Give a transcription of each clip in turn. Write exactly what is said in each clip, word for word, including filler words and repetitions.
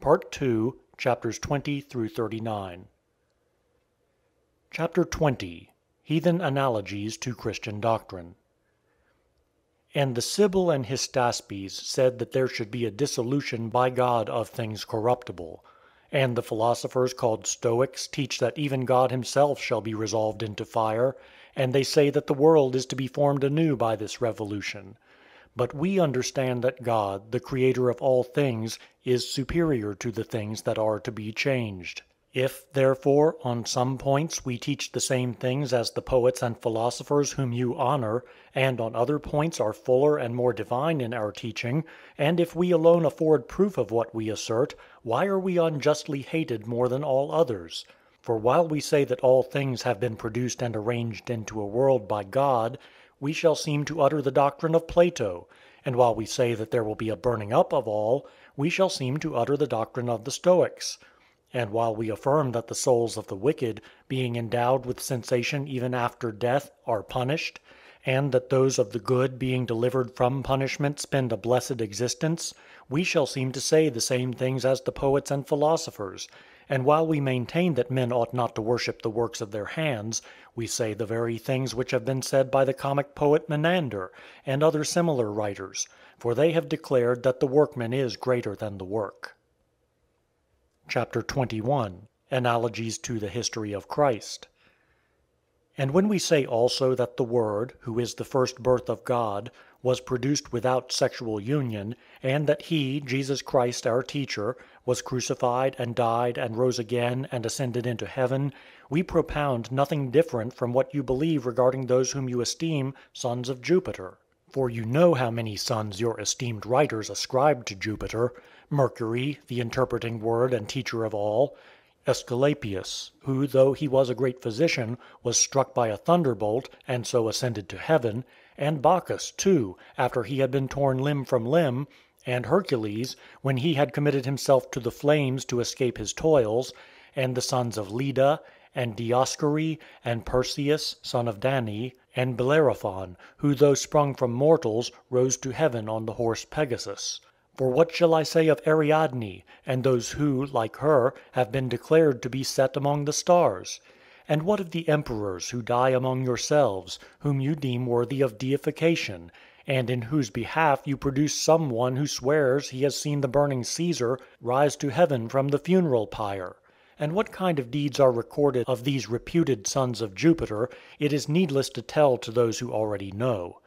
Part two, Chapters twenty through thirty-nine. Chapter twenty. Heathen Analogies to Christian Doctrine. And the Sibyl and Histaspes said that there should be a dissolution by God of things corruptible. And the philosophers called Stoics teach that even God himself shall be resolved into fire, and they say that the world is to be formed anew by this revolution. But we understand that God, the creator of all things, is superior to the things that are to be changed. If, therefore, on some points we teach the same things as the poets and philosophers whom you honor, and on other points are fuller and more divine in our teaching, and if we alone afford proof of what we assert, why are we unjustly hated more than all others? For while we say that all things have been produced and arranged into a world by God, we shall seem to utter the doctrine of Plato, and while we say that there will be a burning up of all, we shall seem to utter the doctrine of the Stoics. And while we affirm that the souls of the wicked, being endowed with sensation even after death, are punished, and that those of the good being delivered from punishment spend a blessed existence, we shall seem to say the same things as the poets and philosophers. And while we maintain that men ought not to worship the works of their hands, we say the very things which have been said by the comic poet Menander, and other similar writers, for they have declared that the workman is greater than the work. Chapter twenty-one. Analogies to the History of Christ. And when we say also that the Word, who is the first birth of God, was produced without sexual union, and that he, Jesus Christ our teacher, was crucified and died and rose again and ascended into heaven, we propound nothing different from what you believe regarding those whom you esteem sons of Jupiter. For you know how many sons your esteemed writers ascribe to Jupiter: Mercury, the interpreting word and teacher of all; Aesculapius, who, though he was a great physician, was struck by a thunderbolt and so ascended to heaven; and Bacchus, too, after he had been torn limb from limb; and Hercules, when he had committed himself to the flames to escape his toils; and the sons of Leda, and Dioscuri, and Perseus, son of Danae, and Bellerophon, who, though sprung from mortals, rose to heaven on the horse Pegasus. For what shall I say of Ariadne, and those who, like her, have been declared to be set among the stars? And what of the emperors who die among yourselves, whom you deem worthy of deification, and in whose behalf you produce some one who swears he has seen the burning Caesar rise to heaven from the funeral pyre? And what kind of deeds are recorded of these reputed sons of Jupiter, it is needless to tell to those who already know.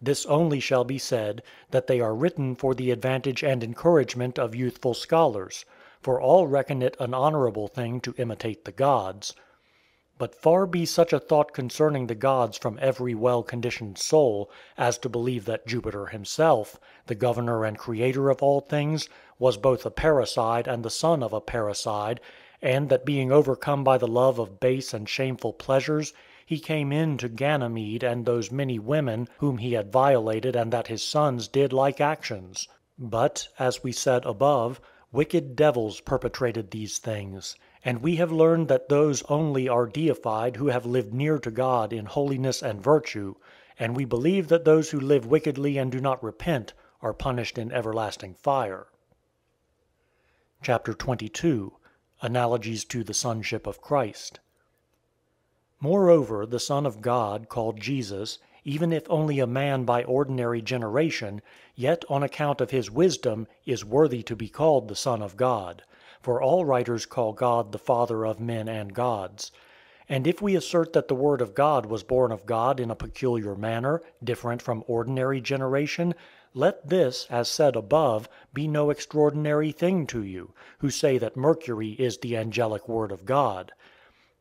This only shall be said, that they are written for the advantage and encouragement of youthful scholars, for all reckon it an honorable thing to imitate the gods. But far be such a thought concerning the gods from every well-conditioned soul, as to believe that Jupiter himself, the governor and creator of all things, was both a parricide and the son of a parricide, and that being overcome by the love of base and shameful pleasures, he came in to Ganymede and those many women whom he had violated, and that his sons did like actions. But, as we said above, wicked devils perpetrated these things. And we have learned that those only are deified who have lived near to God in holiness and virtue, and we believe that those who live wickedly and do not repent are punished in everlasting fire. Chapter twenty-two. Analogies to the Sonship of Christ. Moreover, the Son of God, called Jesus, even if only a man by ordinary generation, yet on account of his wisdom is worthy to be called the Son of God. For all writers call God the Father of men and gods. And if we assert that the Word of God was born of God in a peculiar manner, different from ordinary generation, let this, as said above, be no extraordinary thing to you, who say that Mercury is the angelic Word of God.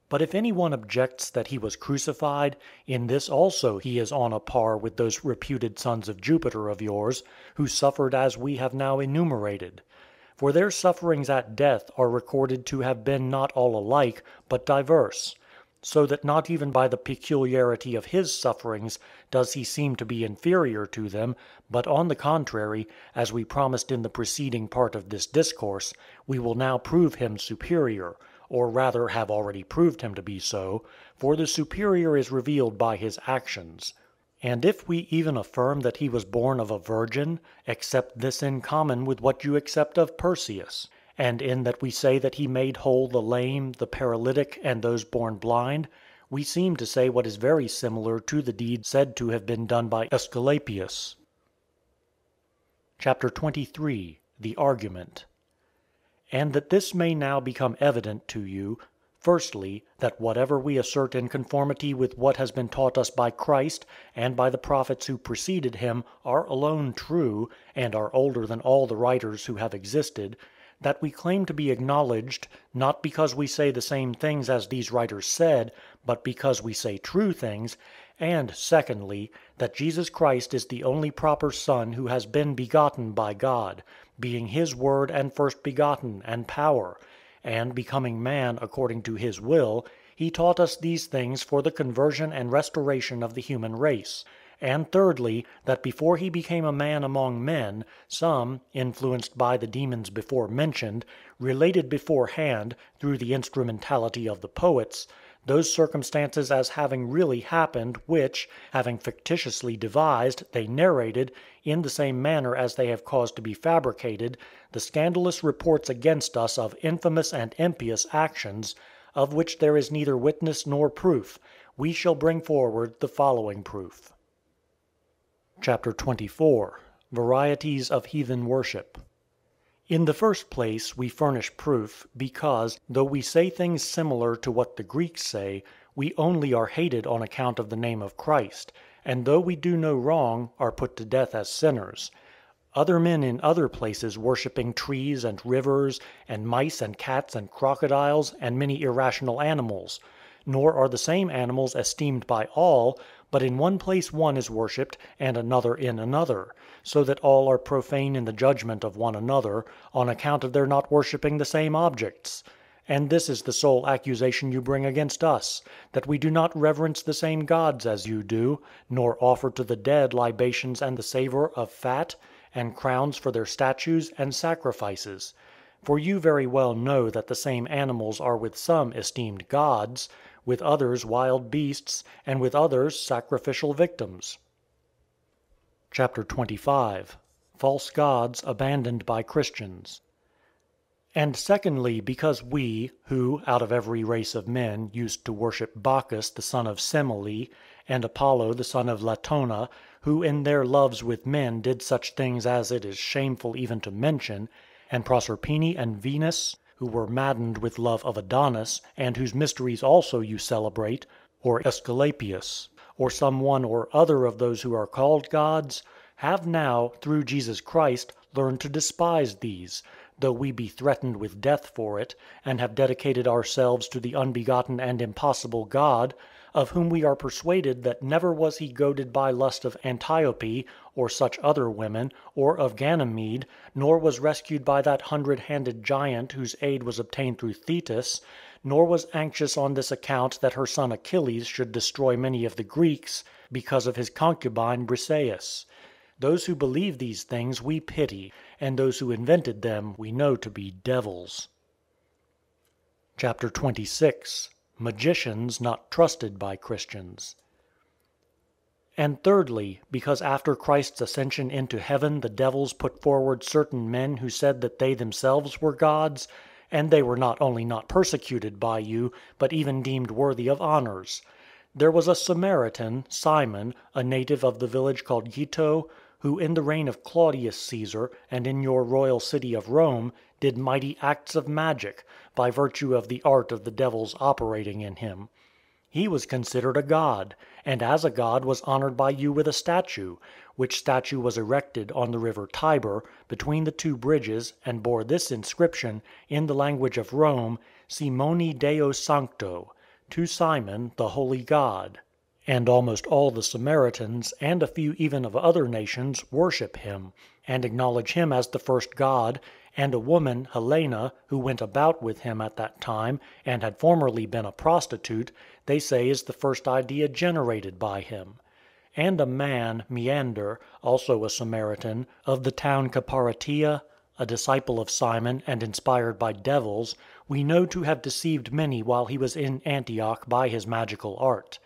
But if anyone objects that he was crucified, in this also he is on a par with those reputed sons of Jupiter of yours, who suffered as we have now enumerated. For their sufferings at death are recorded to have been not all alike, but diverse, so that not even by the peculiarity of his sufferings does he seem to be inferior to them, but on the contrary, as we promised in the preceding part of this discourse, we will now prove him superior, or rather have already proved him to be so, for the superior is revealed by his actions. And if we even affirm that he was born of a virgin, accept this in common with what you accept of Perseus, And in that we say that he made whole the lame, the paralytic, and those born blind, we seem to say what is very similar to the deed said to have been done by Aesculapius. Chapter twenty-three. The Argument. And that this may now become evident to you, firstly, that whatever we assert in conformity with what has been taught us by Christ and by the prophets who preceded him are alone true, and are older than all the writers who have existed, that we claim to be acknowledged, not because we say the same things as these writers said, but because we say true things, and, secondly, that Jesus Christ is the only proper Son who has been begotten by God, being his word and first begotten and power, and becoming man according to his will, he taught us these things for the conversion and restoration of the human race. And thirdly, that before he became a man among men, some, influenced by the demons before mentioned, related beforehand, through the instrumentality of the poets, those circumstances as having really happened which, having fictitiously devised, they narrated, in the same manner as they have caused to be fabricated, the scandalous reports against us of infamous and impious actions, of which there is neither witness nor proof. We shall bring forward the following proof. Chapter twenty-four. Varieties of Heathen Worship. In the first place, we furnish proof, because, though we say things similar to what the Greeks say, we only are hated on account of the name of Christ, and though we do no wrong, are put to death as sinners. Other men in other places worshipping trees and rivers, and mice and cats and crocodiles, and many irrational animals. Nor are the same animals esteemed by all, but in one place one is worshipped, and another in another, so that all are profane in the judgment of one another, on account of their not worshipping the same objects. And this is the sole accusation you bring against us, that we do not reverence the same gods as you do, nor offer to the dead libations and the savour of fat, and crowns for their statues and sacrifices. For you very well know that the same animals are with some esteemed gods, with others wild beasts, and with others sacrificial victims. Chapter twenty-five. False gods abandoned by Christians. And secondly, because we, who, out of every race of men, used to worship Bacchus the son of Semele, and Apollo the son of Latona, who in their loves with men did such things as it is shameful even to mention, and Proserpine and Venus, who were maddened with love of Adonis, and whose mysteries also you celebrate, or Aesculapius, or some one or other of those who are called gods, have now, through Jesus Christ, learned to despise these, though we be threatened with death for it, and have dedicated ourselves to the unbegotten and impossible God, of whom we are persuaded that never was he goaded by lust of Antiope, or such other women, or of Ganymede, nor was rescued by that hundred-handed giant whose aid was obtained through Thetis, nor was anxious on this account that her son Achilles should destroy many of the Greeks, because of his concubine Briseis. Those who believe these things we pity, and those who invented them we know to be devils. Chapter twenty-six. Magicians not trusted by Christians. And thirdly, because after Christ's ascension into heaven the devils put forward certain men who said that they themselves were gods, and they were not only not persecuted by you, but even deemed worthy of honors. There was a Samaritan, Simon, a native of the village called Gito, who in the reign of Claudius Caesar, and in your royal city of Rome, did mighty acts of magic, by virtue of the art of the devils operating in him. He was considered a god, and as a god was honored by you with a statue, which statue was erected on the river Tiber, between the two bridges, and bore this inscription, in the language of Rome, Simoni Deo Sancto, to Simon, the holy God. And almost all the Samaritans, and a few even of other nations, worship him, and acknowledge him as the first God, and a woman, Helena, who went about with him at that time, and had formerly been a prostitute, they say is the first idea generated by him. And a man, Menander, also a Samaritan, of the town Caparatia, a disciple of Simon, and inspired by devils, we know to have deceived many while he was in Antioch by his magical art.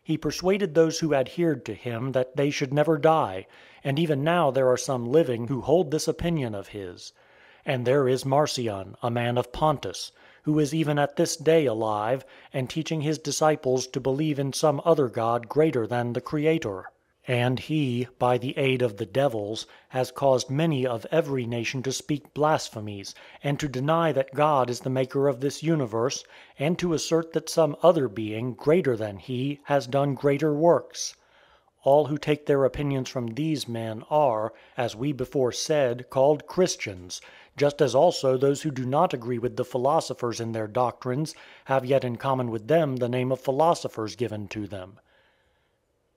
He persuaded those who adhered to him that they should never die, and even now there are some living who hold this opinion of his. And there is Marcion, a man of Pontus, who is even at this day alive, and teaching his disciples to believe in some other god greater than the Creator. And he, by the aid of the devils, has caused many of every nation to speak blasphemies, and to deny that God is the maker of this universe, and to assert that some other being, greater than he, has done greater works. All who take their opinions from these men are, as we before said, called Christians, just as also those who do not agree with the philosophers in their doctrines have yet in common with them the name of philosophers given to them.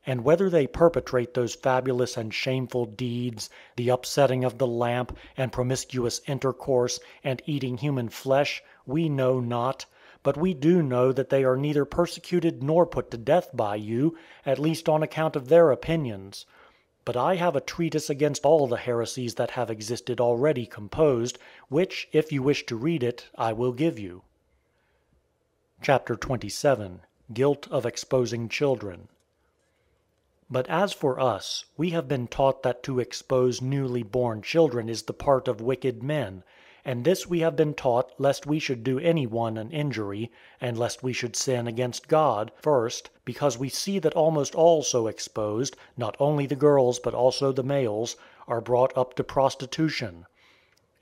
And whether they perpetrate those fabulous and shameful deeds, the upsetting of the lamp, and promiscuous intercourse, and eating human flesh, we know not, but we do know that they are neither persecuted nor put to death by you, at least on account of their opinions. But I have a treatise against all the heresies that have existed already composed, which, if you wish to read it, I will give you. Chapter twenty-seven. Guilt of exposing children. But as for us, we have been taught that to expose newly born children is the part of wicked men, and this we have been taught lest we should do any one an injury, and lest we should sin against God, first, because we see that almost all so exposed, not only the girls but also the males, are brought up to prostitution.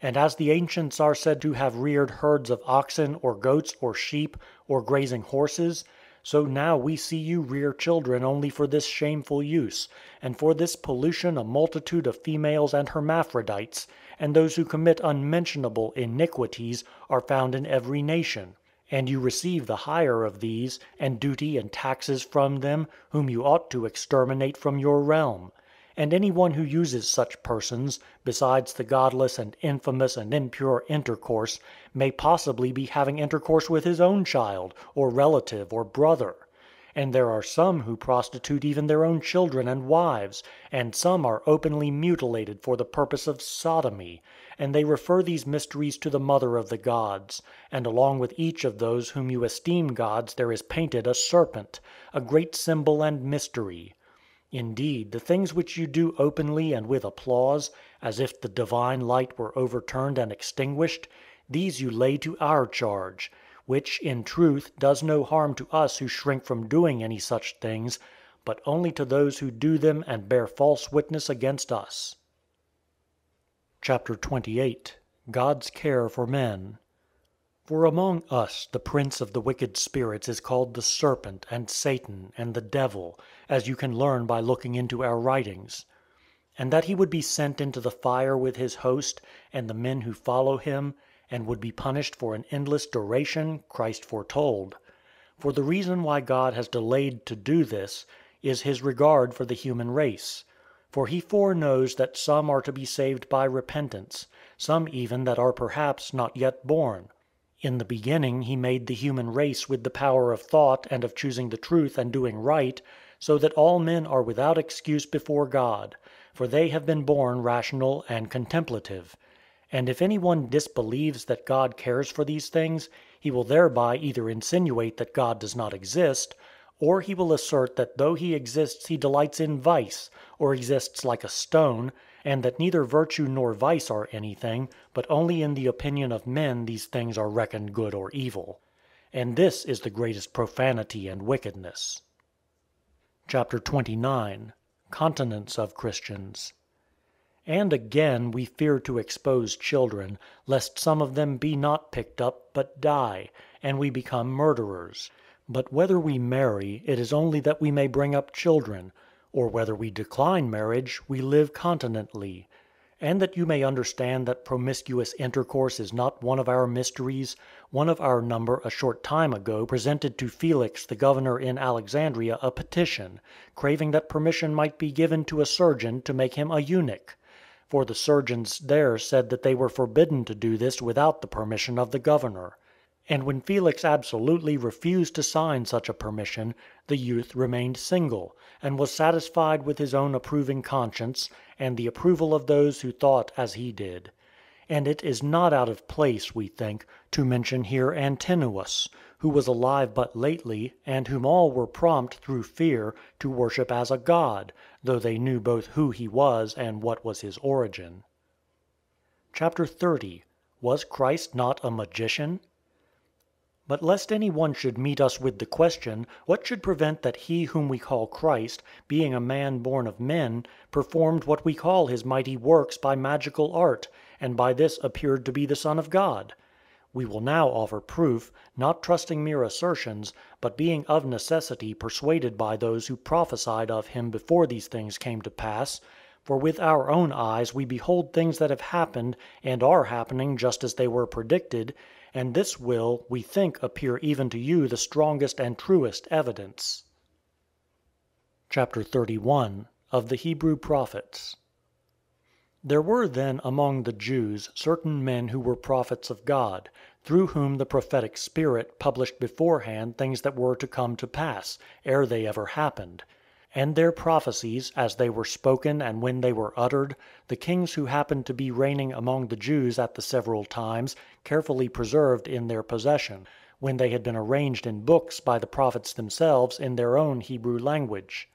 And as the ancients are said to have reared herds of oxen or goats or sheep or grazing horses, so now we see you rear children only for this shameful use, and for this pollution a multitude of females and hermaphrodites, and those who commit unmentionable iniquities are found in every nation. And you receive the hire of these, and duty and taxes from them, whom you ought to exterminate from your realm. And any one who uses such persons, besides the godless and infamous and impure intercourse, may possibly be having intercourse with his own child, or relative, or brother. And there are some who prostitute even their own children and wives, and some are openly mutilated for the purpose of sodomy, and they refer these mysteries to the mother of the gods. And along with each of those whom you esteem gods there is painted a serpent, a great symbol and mystery. Indeed, the things which you do openly and with applause, as if the divine light were overturned and extinguished, these you lay to our charge, which, in truth, does no harm to us who shrink from doing any such things, but only to those who do them and bear false witness against us. Chapter twenty-eight. God's care for men. For among us the prince of the wicked spirits is called the serpent, and Satan, and the devil, as you can learn by looking into our writings. And that he would be sent into the fire with his host, and the men who follow him, and would be punished for an endless duration, Christ foretold. For the reason why God has delayed to do this is his regard for the human race. For he foreknows that some are to be saved by repentance, some even that are perhaps not yet born. In the beginning he made the human race with the power of thought and of choosing the truth and doing right, so that all men are without excuse before God, for they have been born rational and contemplative. And if anyone disbelieves that God cares for these things, he will thereby either insinuate that God does not exist, or he will assert that though he exists he delights in vice, or exists like a stone, and that neither virtue nor vice are anything, but only in the opinion of men these things are reckoned good or evil. And this is the greatest profanity and wickedness. Chapter twenty-nine. Continence of Christians. And again we fear to expose children, lest some of them be not picked up, but die, and we become murderers. But whether we marry, it is only that we may bring up children, or whether we decline marriage, we live continently. And that you may understand that promiscuous intercourse is not one of our mysteries, one of our number a short time ago presented to Felix the governor in Alexandria a petition, craving that permission might be given to a surgeon to make him a eunuch. For the surgeons there said that they were forbidden to do this without the permission of the governor. And when Felix absolutely refused to sign such a permission, the youth remained single, and was satisfied with his own approving conscience, and the approval of those who thought as he did. And it is not out of place, we think, to mention here Antinous, who was alive but lately, and whom all were prompt, through fear, to worship as a god, though they knew both who he was and what was his origin. Chapter thirty. Was Christ not a magician? But lest any one should meet us with the question, what should prevent that he whom we call Christ, being a man born of men, performed what we call his mighty works by magical art, and by this appeared to be the Son of God? We will now offer proof, not trusting mere assertions, but being of necessity persuaded by those who prophesied of him before these things came to pass, for with our own eyes we behold things that have happened and are happening just as they were predicted, and this will, we think, appear even to you the strongest and truest evidence. Chapter thirty-one. Of the Hebrew Prophets. There were then among the Jews certain men who were prophets of God, through whom the prophetic spirit published beforehand things that were to come to pass, ere they ever happened. And their prophecies, as they were spoken and when they were uttered, the kings who happened to be reigning among the Jews at the several times carefully preserved in their possession, when they had been arranged in books by the prophets themselves in their own Hebrew language.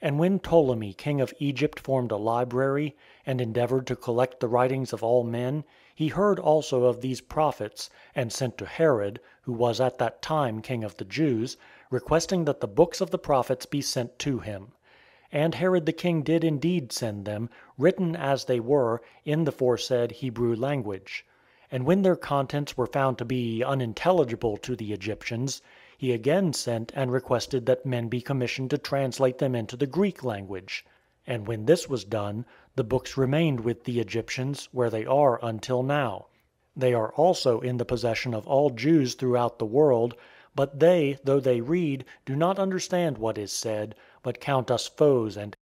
And when Ptolemy king of Egypt formed a library, and endeavored to collect the writings of all men, he heard also of these prophets, and sent to Herod, who was at that time king of the Jews, requesting that the books of the prophets be sent to him. And Herod the king did indeed send them, written as they were, in the foresaid Hebrew language. And when their contents were found to be unintelligible to the Egyptians, he again sent and requested that men be commissioned to translate them into the Greek language. And when this was done, the books remained with the Egyptians, where they are until now. They are also in the possession of all Jews throughout the world, but they, though they read, do not understand what is said, but count us foes and